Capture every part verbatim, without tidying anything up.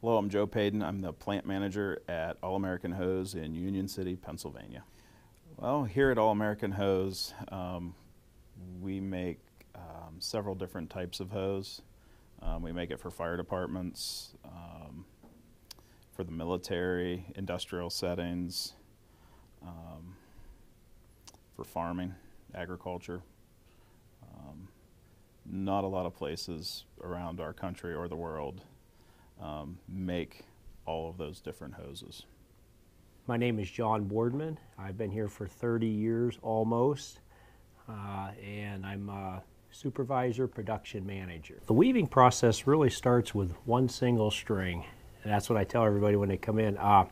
Hello, I'm Joe Paden. I'm the plant manager at All American Hose in Union City, Pennsylvania. Well, here at All American Hose, um, we make um, several different types of hose. Um, we make it for fire departments, um, for the military, industrial settings, um, for farming, agriculture. Um, not a lot of places around our country or the world Um, make all of those different hoses. My name is John Boardman. I've been here for thirty years almost, uh, and I'm a supervisor production manager. The weaving process really starts with one single string, and that's what I tell everybody when they come in. Uh,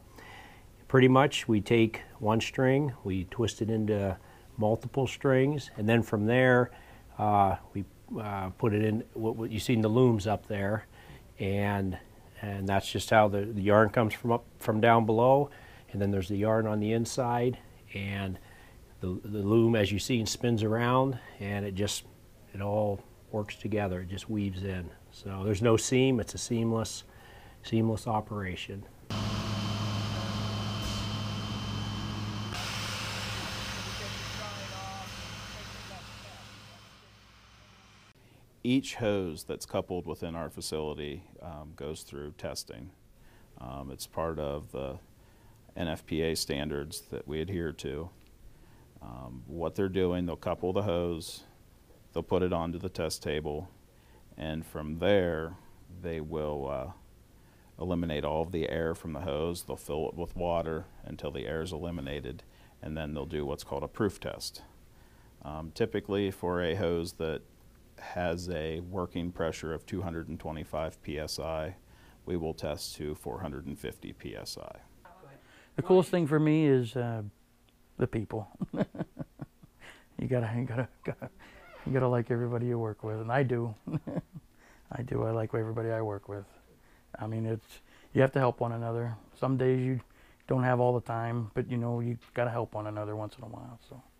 pretty much we take one string, we twist it into multiple strings, and then from there uh, we uh, put it in what, what you see in the looms up there, and And that's just how the, the yarn comes from up from down below, and then there's the yarn on the inside, and the, the loom, as you see, spins around, and it just it all works together. It just weaves in. So there's no seam. It's a seamless, seamless operation. Each hose that's coupled within our facility um, goes through testing. Um, it's part of the N F P A standards that we adhere to. Um, what they're doing, they'll couple the hose, they'll put it onto the test table, and from there they will uh, eliminate all of the air from the hose. They'll fill it with water until the air is eliminated, and then they'll do what's called a proof test. Um, typically for a hose that has a working pressure of two hundred twenty-five P S I, we will test to four hundred fifty P S I. The coolest thing for me is uh, the people. you gotta, you gotta, gotta, you gotta like everybody you work with, and I do. I do. I like everybody I work with. I mean, it's you have to help one another. Some days you don't have all the time, but you know you gotta help one another once in a while. So.